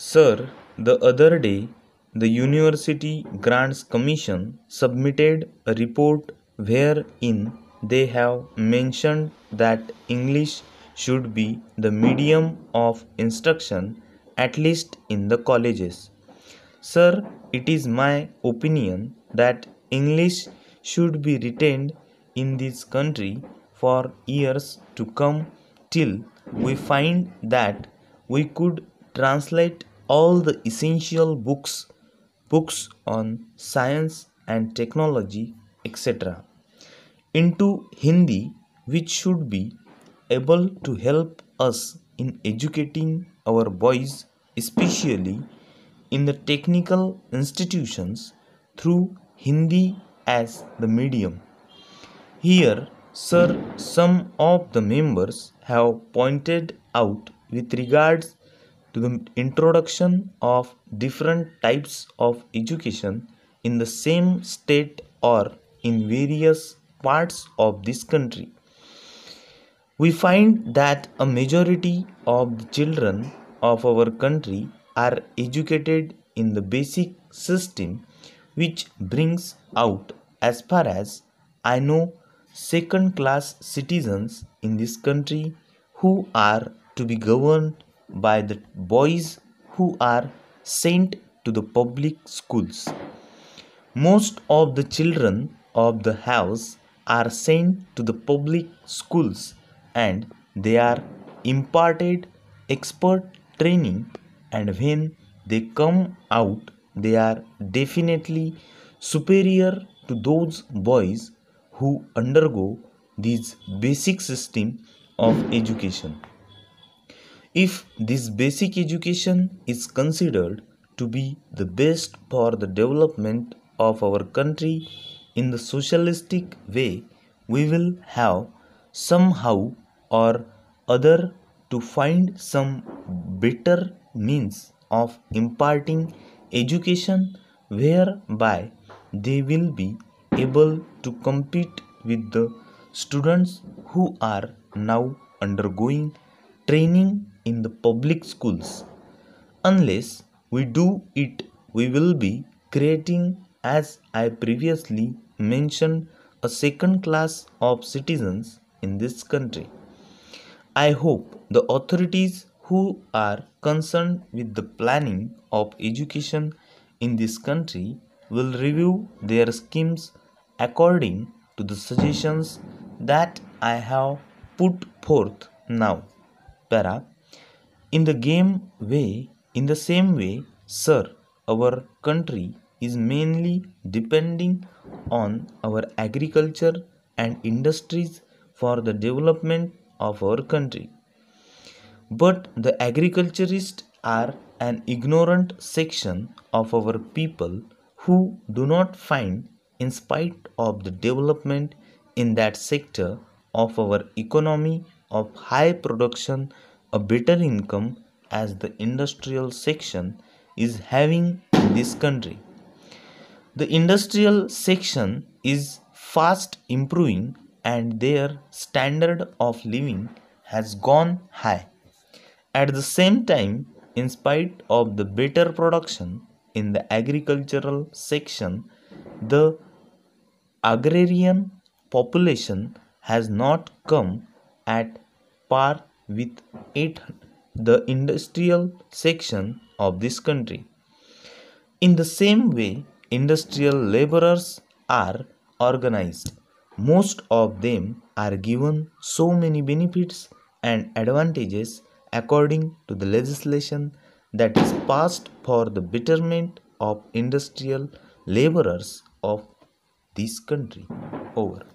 Sir, the other day, the University Grants Commission submitted a report wherein they have mentioned that English should be the medium of instruction, at least in the colleges. Sir, it is my opinion that English should be retained in this country for years to come till we find that we could translate all the essential books on science and technology, etc., into Hindi, which should be able to help us in educating our boys, especially in the technical institutions, through Hindi as the medium. Here, sir, some of the members have pointed out with regards to the introduction of different types of education in the same state or in various parts of this country. We find that a majority of the children of our country are educated in the basic system, which brings out, as far as I know, second-class citizens in this country who are to be governed by the boys who are sent to the public schools. Most of the children of the house are sent to the public schools, and they are imparted expert training, and when they come out, they are definitely superior to those boys who undergo this basic system of education. If this basic education is considered to be the best for the development of our country in the socialistic way, we will have somehow or other to find some better means of imparting education whereby they will be able to compete with the students who are now undergoing training in the public schools. Unless we do it, we will be creating, as I previously mentioned, a second class of citizens in this country. I hope the authorities who are concerned with the planning of education in this country will review their schemes according to the suggestions that I have put forth now. Para. In the same way, sir, our country is mainly depending on our agriculture and industries for the development of our country. But the agriculturists are an ignorant section of our people who do not find, in spite of the development in that sector of our economy of high production, a better income as the industrial section is having in this country. The industrial section is fast improving and their standard of living has gone high. At the same time, in spite of the better production in the agricultural section, the agrarian population has not come at par with the industrial section of this country. In the same way, industrial laborers are organized. Most of them are given so many benefits and advantages according to the legislation that is passed for the betterment of industrial laborers of this country. Over.